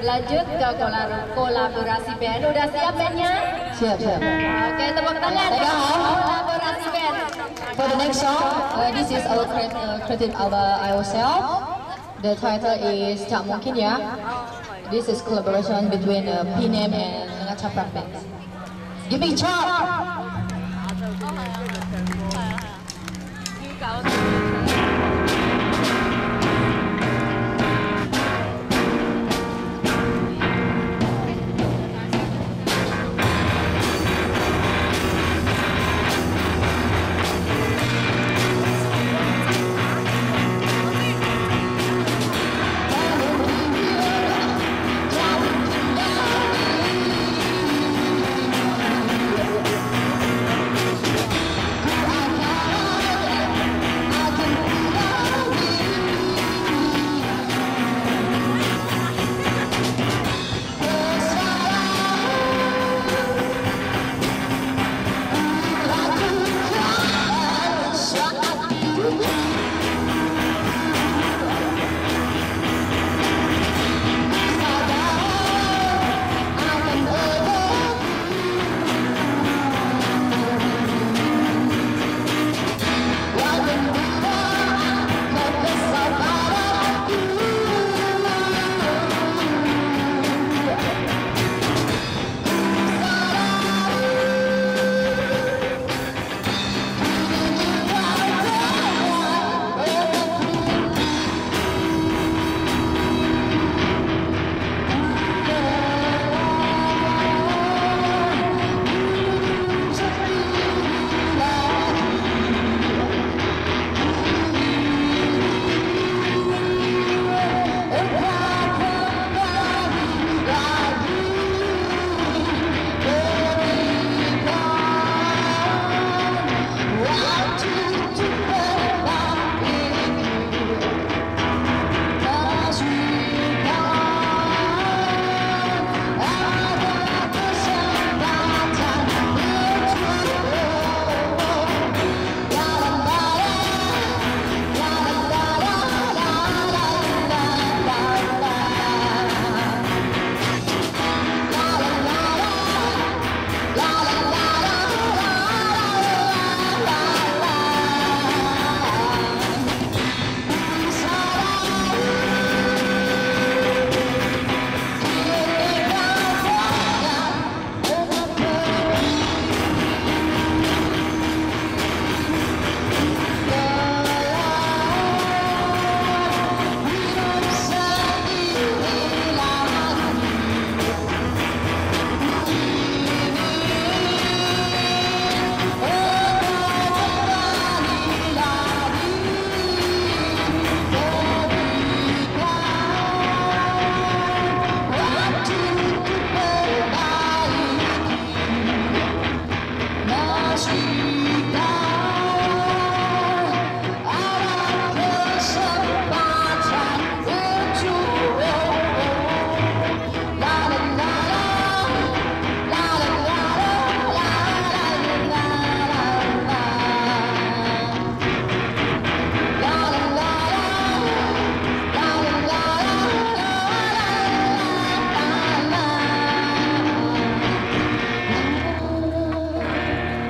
Berlanjut ke kolaborasi band. Udah siap bandnya? Siap, siap. Oke, tepuk tangan. Kolaborasi band. For the next song, this is our Kreatif Alba ourselves. The title is Tak Mungkin ya. This is collaboration between PNEM and Cak Prak band. Give me a chop.